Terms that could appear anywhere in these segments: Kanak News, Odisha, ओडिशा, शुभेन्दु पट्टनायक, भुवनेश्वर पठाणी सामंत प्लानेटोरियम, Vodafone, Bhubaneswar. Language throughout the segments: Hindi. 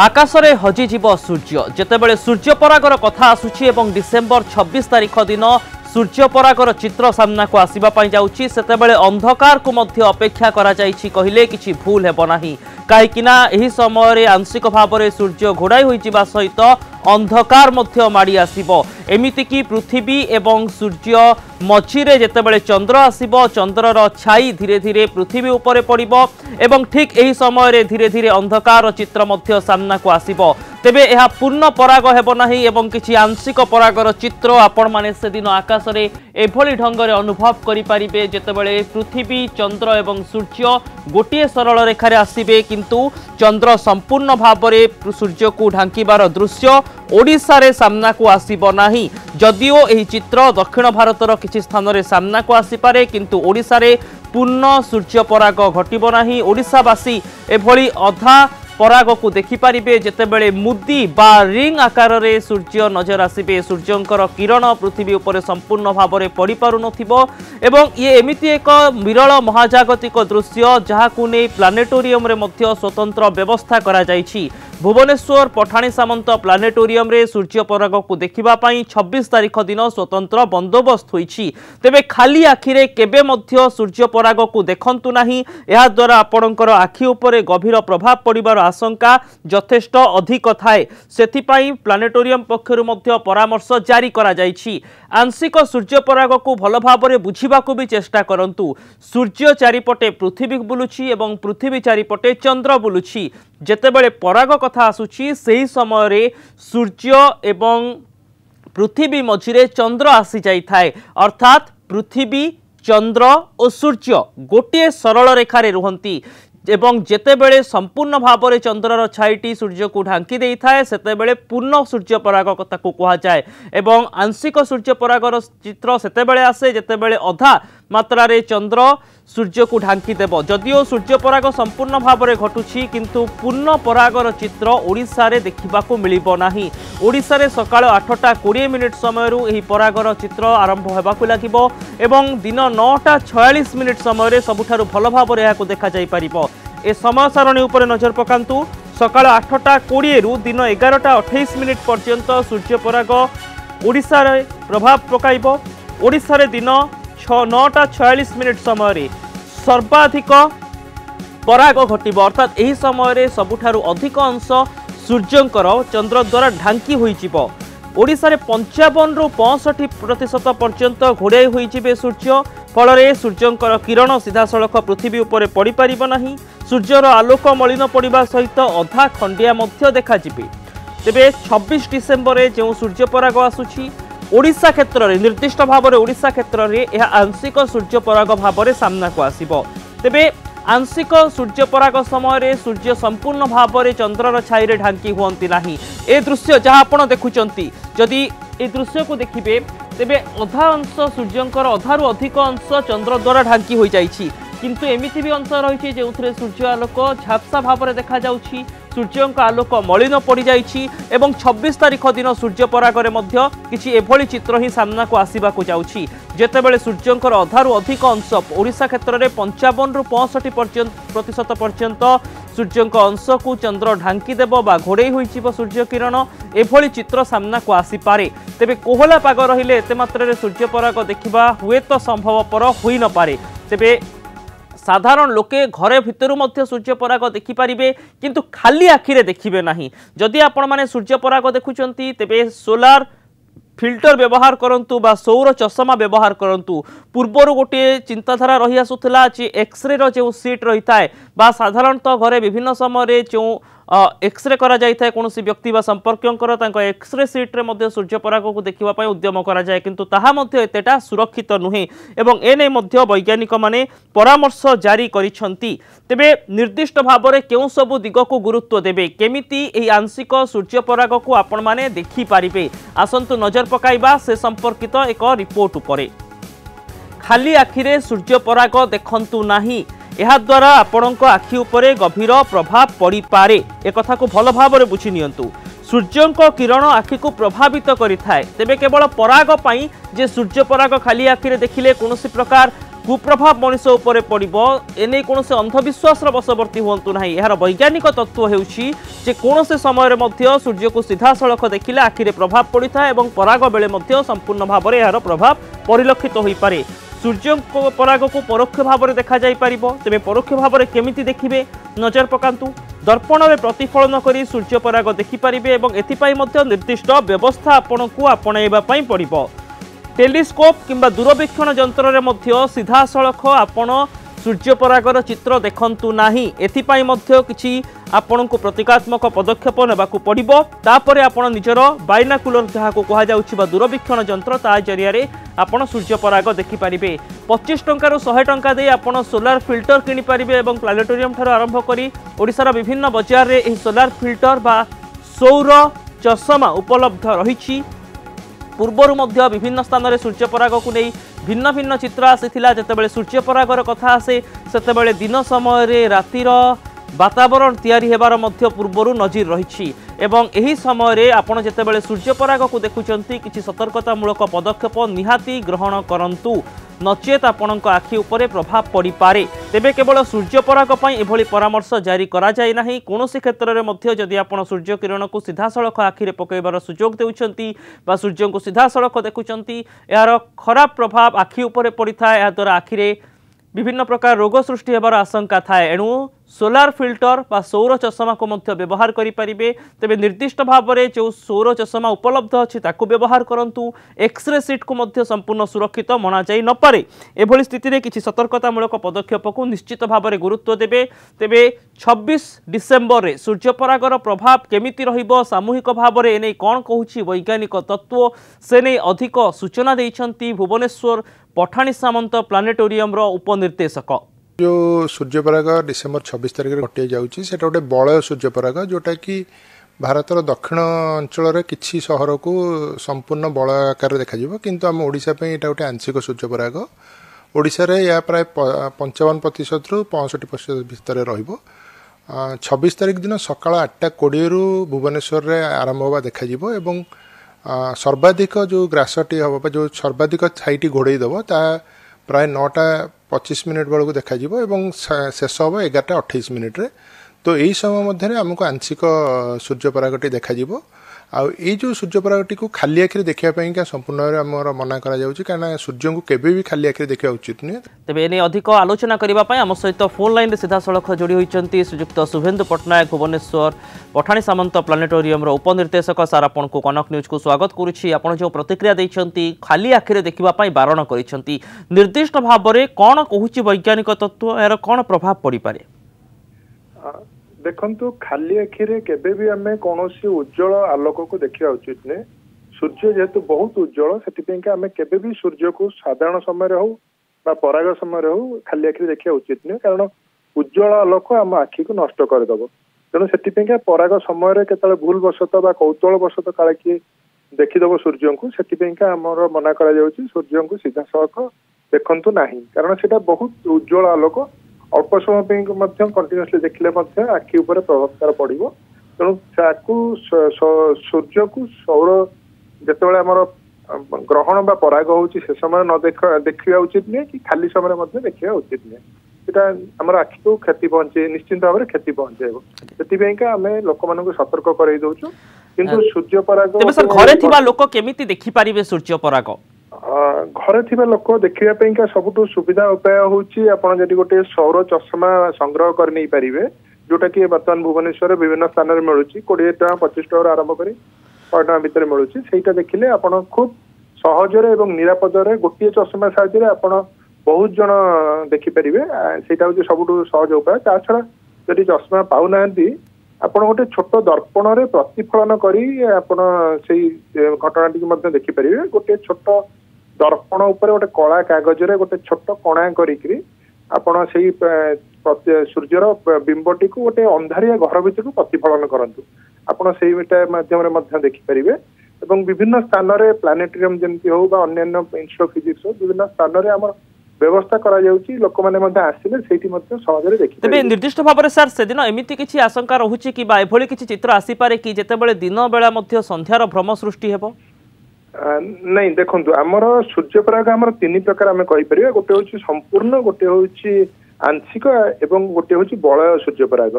आकाशरे हजि जीव सूर्य जेतेबेले सूर्य परागर कथा आसुछि एवं डिसेंबर 26 तारिख दिन सूर्य परागर चित्र सामना को आसीबा पई जाउछि सेतेबेले अंधकार को मध्ये अपेक्षा करा जाईछि कहिले किछि भूल हेबो नाही काहे किना एही समय रे आंशिक भाव रे सूर्य घोड़ाई होई जिबा सहित अंधकार मध्ये माडी आसीबो एमिति कि पृथ्वी एवं सूर्य मछिरे जेतेबेले चंद्र आसीबो चंद्रर छाई धीरे धीरे पृथ्वी उपरे पड़िबो एवं ठीक एही समय रे धीरे धीरे अंधकार चित्र मध्ये सामना को आसीबो तेबे एहा पूर्ण पराग हेबो नाही एवं किछि आंशिक परागर चित्र आपण माने से दिन आकाश रे एभली ढंग रे अनुभव करि परिबे जेतेबेले पृथ्वी चंद्र एवं सूर्य गोटिए सरल रेखा रे आसीबे किंतु चंद्र संपूर्ण भाव रे सूर्य को ढांकीबार दृश्य ओडिसा रे सामना को आसीबो नाही जदियो एही चित्र दक्षिण भारतर किछि स्थान रे सामना को आसी पारे किंतु ओडिसा रे पूर्ण सूर्य पराग घटिबो नाही ओडिसावासी एभली अधा पराग को देखिपारे जितेबले मुदी बा रिंग आकार रे सूर्य नजर आसवे सूर्यंकर किरण पृथ्वी उपरे संपूर्ण भाव में पड़ पार एवं ये एमिति एक विरल महाजागतिक दृश्य जहाँ को नहीं प्लानेटोरियम रे मध्य स्वतंत्र व्यवस्था करा जायछि भुवनेश्वर पठाणी सामंत प्लानेटोरियम रे सूर्य पराग को देखिबा पई 26 तारिख दिन स्वतंत्र बंदोबस्त होईछि तेबे खाली आखिरे केबे मध्य सूर्य पराग को देखंतु नाही या द्वारा आपणकर आखि उपरे गभीर प्रभाव पड़िबार आशंका यथेष्ट अधिक थाए सेथि पई प्लानेटोरियम पक्षरु मध्य परामर्श जारी करा जायछि आंशिक सूर्य पराग को भल भाव रे बुझिबा को भी चेष्टा करंतु सूर्य चारिपटे पृथ्वी बुलुछि एवं पृथ्वी चारिपटे चंद्र बुलुछि जेतेबेले पराग कथा आसुछि सेही समय रे सूर्य एवं पृथ्वी मझिरे चंद्र आसी जाई थाए अर्थात पृथ्वी चंद्र और सूर्य गोटे सरल रेखा रे रहंती एवं जेतेबेले संपूर्ण भाव में चंद्रर छाईटी सूर्य को ढांकी देई थाए सेतेबेले पूर्ण सूर्य पराग कथा को कहा जाए एवं आंशिक सूर्य परागर चित्र सेतेबेले आसे जेतेबेले अधा मात्रा रे चंद्र सूर्य को ढांकी देबो जदियो सूर्य पराग संपूर्ण भाव में घटुछि किंतु पूर्ण परागर चित्र ओडिसा रे देखिबा को मिलिबो नाही ओडिसा रे सकाळ 8:20 समय रु एही परागर चित्र आरंभ हेबा को लागिबो एवं दिन 9:46 समय रे सबुठारु भल भाव रे याको देखा जाई पारिबो ए समय सारणी उपरे नजर पकांतु सकाळ 8:20 रु दिन 11:28 पर्यंत सूर्य पराग ओडिसा रे प्रभाव पकाइबो ओडिसा रे दिन 9:46 समय सर्वाधिक पराग घटिब अर्थात यही समय सबुठारु अधिक अंश सूर्यंकर चंद्र द्वारा ढांकी होइजिबो ओडिसा रे 55 रु 65% पर्यंत घोड़ाई होइजिबे सूर्य फलरे सूर्यंकर किरण सीधासलख पृथ्वी उपरे पड़ी पारिबो नाही सूर्यर आलोक मलिन पड़िबा सहित अधा खंडिया मध्य देखाजिबे तेबे 26 डिसेंबर जो सूर्य पराग आसुछि ओडिशा क्षेत्र रे निर्दिष्ट भाव रे ओडिशा क्षेत्र रे यह आंशिक सूर्य पराग भाव रे सामना को आसीबो तेबे आंशिक सूर्य पराग समय रे सूर्य संपूर्ण भाव रे चंद्रर छाई रे ढांकी होंती नाही ए दृश्य जहाँ आपण देखुचंती जदि ए दृश्य को देखिबे तेबे अधा अंश सूर्यंकर अधारू अधिक अंश चंद्र द्वारा ढांकी होई जाईछि किंतु एमिति भी अंश रहिछि जेउथरे सूर्य आलोक छापसा भाव रे देखा जाउछि सूर्यंक आलोक मलिन पड़ी जाइछि एवं 26 तारिख दिन सूर्य पराग रे मध्य किछि एभली चित्र ही सामना को आसीबा को जाउछि जेतेबेले सूर्यंकर अधारू अधिक अंश ओडिशा क्षेत्र रे 55 रु 65% पर्यंत सूर्यंक अंश को चंद्र ढांकी देबो बा घोड़ाई होइछि सूर्य किरण एभली चित्र सामना को आसी पारे तेबे कोहला पाग रहिले एते मात्रा रे सूर्य पराग देखिबा हुए तो संभवपर होई न पारे तेबे साधारण लोके घरे भितरु मध्य सूर्य पराग देखि पारिबे किंतु खाली आखिरे देखिबे नाही जदि आपण माने सूर्य पराग देखुचंती तेबे सोलार फिल्टर व्यवहार करंतु बा सौर चश्मा व्यवहार करंतु पूर्वरु गोटे चिंताधारा रही आसुथिला जे एक्सरे रो जे सीट रही थाए बा साधारणतः घरे विभिन्न समय रे जो एक्सरे करा जाय थाए कोनोसी व्यक्ति बा संपर्कंकर तांको एक्सरे सीट रे मध्य सूर्य पराग को देखिबा पय उद्यम करा जाय किंतु ताहा मध्य एतेटा सुरक्षित नहुए एवं एने मध्य वैज्ञानिक माने परामर्श जारी करिसंती तेबे निर्दिष्ट भाव रे केउ सब दिग को गुरुत्व देबे केमिति एही आंशिक सूर्य पराग को आपण माने देखि पारिबे आसंतु नजर पकाइबा से संपर्कित एक रिपोर्ट उपरे खाली आखिरे सूर्य पराग देखंतु नाही यह द्वारा आपणक आखि उपरे गभीर प्रभाव पड़ी पारे ए कथा को भल भाव रे बुझी नियंतु सूर्यंक किरण आखि को प्रभावित करिथाए तेबे केवल पराग पई जे सूर्य पराग खाली आखिरे देखिले कोनोसी प्रकार कुप्रभाव मनिष उपरे पड़िबो एने कोनसे अंधविश्वास वशवर्ती हुंतु नाही। यार वैज्ञानिक तत्व हेउछि जे कोनसे समय मध्ये सूर्य को सीधा सड़क देखिले आखिरे प्रभाव पड़िता एवं पराग बेले मध्ये संपूर्ण भाव में यार प्रभाव परिलक्षित होई पारे। सूर्य पराग को परोक्ष भाव में देखा जाई पारिबो। तेबे परोक्ष भाव में केमिति देखिबे नजर पकांतु। दर्पण में प्रतिफलन करी सूर्य पराग देखिपारे और एथिपाई मध्य निर्दिष्ट व्यवस्था आपण को आपणाइबा पई पड़िबो। टेलीस्कोप किंबा दूरबीक्षण जंतर रे मध्य सीधा सड़ख आपण सूर्य परागर चित्र देखंतु नाही। एथिपाई मध्य किछि आपण को प्रतिकात्मक पदक्षेप नेबाकू पड़िबो। तापरे आपण निजरो बाइनाकुलर जहा को कहा जाउछि बा दूरबीक्षण जंत्र ता जरिया रे आपण सूर्य पराग देखि पारिबे। 25 टंका 100 टंका दे आपण सोलार फिल्टर किनि पारिबे एवं प्लानेटोरियम ठार आरंभ करी ओडिसा विभिन्न बजार रे एही सोलार फिल्टर बा सौर चश्मा उपलब्ध रहिछि। पूर्वर मध्य विभिन्न स्थान में सूर्य पराग को नहीं भिन्न भिन्न चित्र आसीथिला। जेतेबेले सूर्य परागर कथा आसे सेतेबेले दिन समय रे रातिर वातावरण तयारी हेबार मध्य पूर्वरु नजिर रहिछि एवं एही समय रे आपण जेतेबेले सूर्य पराग को देखुचंती किछि सतर्कतामूलक पदक्षेप निहाती ग्रहण करंतु नचेत आपणक आखि उपरे प्रभाव पड़ी पारे। तेबे केवल सूर्य पराग पई एभली परामर्श जारी करा जाय नाही। कोनोसी क्षेत्र रे मध्य जदि आपण सूर्य किरण को सीधा सड़ख आखिरे पकैबार सुयोग देउचंती बा सूर्य को सीधा सड़ख देखुचंती यार खराब प्रभाव आखि उपरे पड़िता। या द्वारा आखिरे विभिन्न प्रकार रोग सृष्टि हेबार आशंका थाए। एणु सोलार फिल्टर बा सौर चश्मा को मध्य व्यवहार करि परिबे। तबे निर्दिष्ट भाव में जो सौर चश्मा उपलब्ध अछि ताकू व्यवहार करंतु। एक्सरे सीट को मध्य संपूर्ण सुरक्षित मना जाई न पारे। एभली स्थिति रे किछि सतर्कतामूलक पदक्षेप को निश्चित भाव में गुरुत्व देबे। तेबे 26 डिसेंबर रे सूर्य परागर प्रभाव केमिति रहिबो सामूहिक भाव में एने कोन कहूछि वैज्ञानिक तत्व से नै अधिक सूचना दैछंती भुवनेश्वर पठाणी सामंत प्लानेटोरियम रो उपनिर्देशक। जो सूर्य पराग डिसेम्बर 26 तारिख में घटे जाऊँगी से गोटे बलय सूर्य पराग जोटा कि भारतर दक्षिण अंचल किसी सहर को संपूर्ण बलय आकार देखा किंतु आम ओडिशा पे यहाँ गोटे आंशिक सूर्य पराग ओडिशा रे या प्राय 55% रु 65% भितर रहिबो। 26 तारिख दिन सकाल 8:20 रु भुवनेश्वर रे आरंभ होगा देखा एवं सर्वाधिक जो ग्रासटी हम जो सर्वाधिक छाईटी घोड़े देव ता प्राय 9:25 बेलू देखा एवं शेष हम 11:28। तो यही समय मध्य आमको आंशिक सूर्य परागटी देखा जो सूर्य परागटी को खाली आखिरी देखा संपूर्ण भाव में मना करा सूर्य को केबे भी खाली आखिरी देखा उचित नुहे। तेबे एने अधिक आलोचना करने आम सहित फोन लाइन सीधा सड़ख जोड़ी होती श्रीजुक्त शुभेन्दु पट्टनायक भुवनेश्वर पठाणी सामंत प्लानेटोरियम उपनिर्देशक। सार आपण को कनक न्यूज को स्वागत करुच्ची। आपड़ जो प्रतिक्रिया देइछंती खाली आखिरी देखा बारण करिसंती निर्दिष्ट भाव में कौन कहूँ वैज्ञानिक तत्व यार कौन प्रभाव पड़ पारे? देखु खाली आखिरे केबे भी आम कौन उज्जवल आलोक को देखा उचित नुहे। सूर्य जेहेतु बहुत उज्जवल से आम केबे भी सूर्य को साधारण समय हो पराग समय हो खाली आखिरी देखा उचित नुहे कारण उज्जवल आलोक आम आखि को नष्ट करदेव। तेणु से पराग समय केतल भूलवशत कौतलवशत काले किए देखीदेव सूर्य को से आमर मना सूर्य को सीधा सख देखु ना कारण से बहुत उज्जवल आलोक अल्प समय कंटिन्यूअसली देखिले आखि उपर प्रभाव तार पड़ो। तेणु सूर्य को सौर जिते आमर ग्रहण बा पराग हो समय न देखा उचित नुहे कि खाली समय देखा उचित नुहे। सेटा आमर आखि को क्षति पहुंचे निश्चिंत भाव में क्षति पहुंचाइब से आम लोक मानक सतर्क कर दौचु किंतु सूर्य पराग घरे लोक केमिति देखि पारिबे? सूर्य पराग घरे थिबा लोक देखिया पई का सबुठो सुविधा उपाय होउची आपण जदी गोटे सौर चश्मा संग्रह करनी परिवे जोटा कि बर्तमान भुवनेश्वर विभिन्न स्थान रे मिलुची 20 टका 25 टका आरंभ करी 100 टका भीतर मिलुची। सेटा देखिले आपण खूब सहज रे एवं निरापद रे गोटे चश्मा साहाय्य रे आपण बहुत जण देखि परिवे। सेटा होची सबुठो सहज उपाय। ता छरा जदी चश्मा पाउ नांती आपण गोटे छोट दर्पण रे प्रतिफलन करी आपण सेई घटनाटी के मध्ये देखि परिवे। गोटे छोट दर्पण उपर गोटे कला कागज रे गोटे छोट कणा करी आपण सेई सूर्यर बिंबटी को गोटे अंधारिया घर भीतर को प्रतिफलन करंतु आपण सेई बेटा माध्यम रे मध्य देखि परिवे एवं विभिन्न स्थान रे प्लानेटोरियम जेंति हो बा अन्यन्य इंस्ट्रो फिजिक्स हो विभिन्न स्थान रे हमर व्यवस्था करा जाउची लोक माने मध्ये आसीले सेठी मध्ये सहजरे देखि। तबे निर्दिष्ट भाव रे सर से दिन एमिति किछि आशंका रहुची कि बा एभली किछि चित्र आसी पारे कि जेते बेले दिन बेला मध्ये संध्यार भ्रम सृष्टि हेबो? नहीं देखंतु आमर सूर्यपराग आमर तीन प्रकार आम कहीपर गोटे हूँ संपूर्ण गोटे हूँ आंशिक एवं गोटे हूँ बलय सूर्यपराग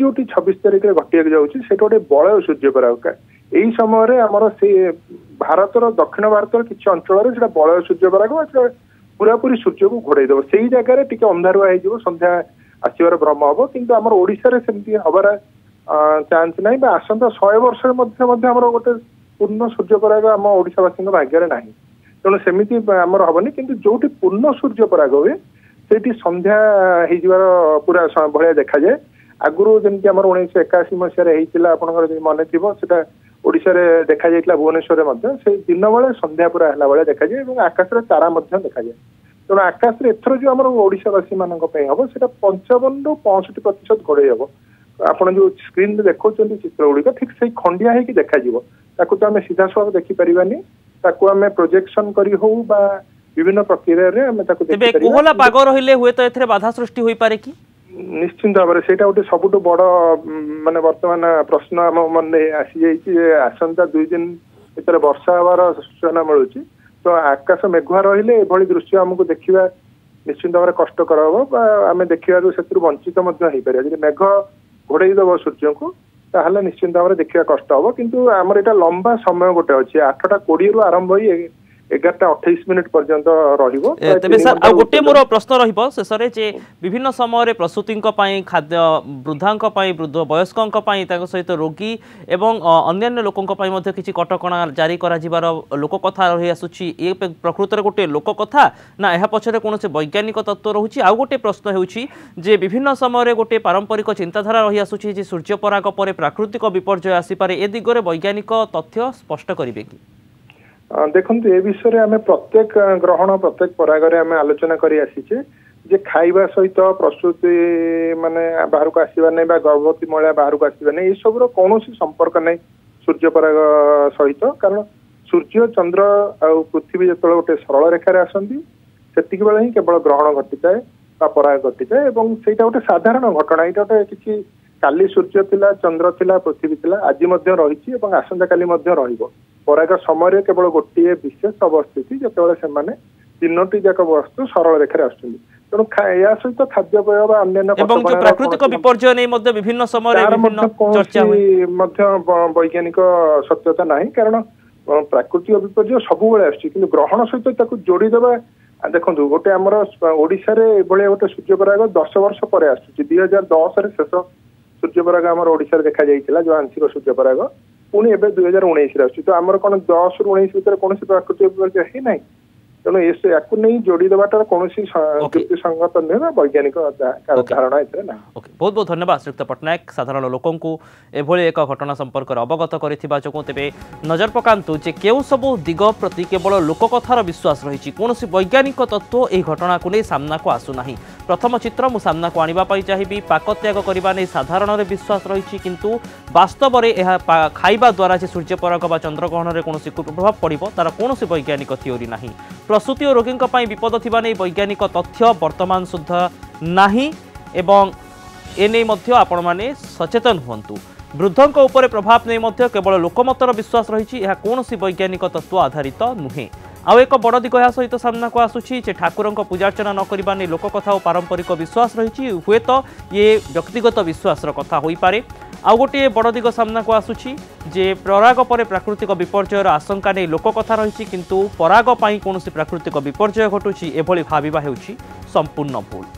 यो 26 तारिख में घटिक जाऊँगी से गोटे बलय सूर्यपराग यही समय आमर से भारतर दक्षिण भारतर किसी अंचल से बलय सूर्यपराग पूरापूरी सूर्य को घोड़े देव से जगार टी अंधारुआ हो सन्ध्या आसवर भ्रम हम कि आम ओडार सेमती हबार चान्स ना आसंता 100 वर्ष गोटे पूर्ण सूर्यपराग आम ओडावासी भाग्य ना तेणु सेमती आमर हेनी कि जो पूर्ण सूर्यपराग हुए से संध्या हो पूरा भाया देखा जाए आगुरी जमी आम 1981 मसीह आपंकर मन थी ओडार देखा जाता भुवनेश्वर से दिन बेले संध्या पूरा है देखा जाए और आकाश तारा देखा जाए तेणु आकाश एथर जो आम ओडावासी मान हम से 55 ରୁ 65% घोड़े हम आपड़ जो स्क्रीन देखा चित्र गुड़िक ठीक से खंडिया हो देखा ताकू तो आम सीधा साफ देखिपारानी आम प्रोजेक्शन करी हो बा विभिन्न प्रक्रिया कोहला पाग रही हुए तो एथे बाधा सृष्टि हो पारे कि निश्चिंत भाव से गोटे सबुठ बड़ मानने बर्तमान प्रश्न आम मन आसी जाइए आसंता 2 दिन भर वर्षा हबार सूचना मिलूँ तो आकाश मेघुआ रे दृश्य आमको देखा निश्चिंत भाव कष्टर हम आम देखा से वंचित हो मेघ घोड़े दब सूर्य को ताहले निश्चिंत भाव देखा कष्ट हम किंतु आमर एटा लंबा समय गोटे अच्छे 8टा 20 रु आरंभ हो 11टा 28 मिनिट पर्यंत रहिबो। तबे सर आ गोटे मोर प्रश्न रहिबो शेषरे जे विभिन्न समय प्रसूतिंक पई खाद्य वृद्धांक पई वृद्ध वयस्कंक पई ताको सहित रोगी एवं अन्य लोकंक पई मध्ये किछि कटकणा जारी करा जिबार लोककथा रहि आसुछि ए प्रकृतर गोटे लोककथा ना एहा पछरे कोनोसे वैज्ञानिक तत्व रहुछि। आ गोटे प्रश्न हेउछि जे विभिन्न समय गोटे पारंपरिक चिंताधारा रहि आसुछि जे सूर्यपराग परे प्राकृतिक विपर्जय आसी पारे ए दिगरे वैज्ञानिक तथ्य स्पष्ट करिवे कि देखते ए विषय आम प्रत्येक ग्रहण प्रत्येक परागरे आम आलोचना करी आसीचे जे खाइबा सहित प्रसूति माने बाहर को आसवा नहीं गर्भवती महिला बाहर को आसवा नहीं सबरो कौन संपर्क नहीं सूर्यपराग सहित कारण सूर्य चंद्र आ पृथ्वी जो गोटे सरल रेखार आसती से बेले ही केवल ग्रहण घटी जाए पराग घटी जाए और सहीटा गोटे साधारण घटना ये गोटे किसी काली सूर्य थिला चंद्र थिला पृथ्वी थिला आज रही आसंता काली र पराग समय केवल गोटे विशेष अवस्थिति जो तीनोटी जाक वस्तु सरल रेखार आसुच्चु सहित खाद्यपेय प्राकृतिक विपर्जय नहीं विभिन्न समय वैज्ञानिक सत्यता नहीं कारण प्राकृतिक विपर्जय सबुबले आसुच्चि किंतु ग्रहण सहित जोड़ीदेवा देखो गोटे आमर ओडिशा रे गोटे सूर्यपराग 10 वर्ष पर आसुच्चि 2010 रे शेष सूर्यपराग आमर ओडिशा रे देखा जाइतिला जो आंशिक सूर्यपराग पुणी एवं 2019 तो आमर कौन 10 ରୁ 19 भर कौन प्राकृतिक ही ना तेणु या नहीं जोड़ीदेवाटार कौन युक्ति संगत नुहे वैज्ञानिक धारणा ना। बहुत बहुत धन्यवाद श्रीयुक्त पट्टनायक साधारण लोकों को एभली एक घटना संपर्क अवगत करथिबा जों तेबे नजर पकांतु जे केउ सबो दिग प्रति केवल लोककथार विश्वास रही कौन वैज्ञानिक तत्व यह घटना को नहीं सामना को आसुना प्रथम चित्र मु सामना को आनिबा पई चाहिबी पाक त्याग करबा नै साधारण रे विश्वास रही किंतु वास्तव में यह खाइबा द्वारा जे सूर्यपराग बा चंद्रग्रहण रे कोनोसी कुप्रभाव पड़िबो तार कोनोसी वैज्ञानिक थियोरी नाही। प्रसूति और रोगी विपद थिबा नै वैज्ञानिक तथ्य वर्तमान सुद्धा नाही एवं एने मध्य आपण माने सचेतन हुंतु वृद्धंक उपर प्रभाव नै मध्य केवल लोकमतर विश्वास रही यह कोनोसी वैज्ञानिक तत्व आधारित नुहे। आउ एक बड़ दिग या सहित सामना को आसुची जे ठाकुर पूजार्चना न करवा नहीं लोककथा और पारंपरिक विश्वास रही हुए तो ये व्यक्तिगत विश्वास कथा हो पारे। आउ गोटे बड़ दिग सामना को आसुची जे पराग पर प्राकृतिक विपर्जयर आशंका नहीं लोककथा रही किंतु पराग पर कौन प्राकृतिक विपर्जय घटुची एभली भाविबा हेउची संपूर्ण भूल।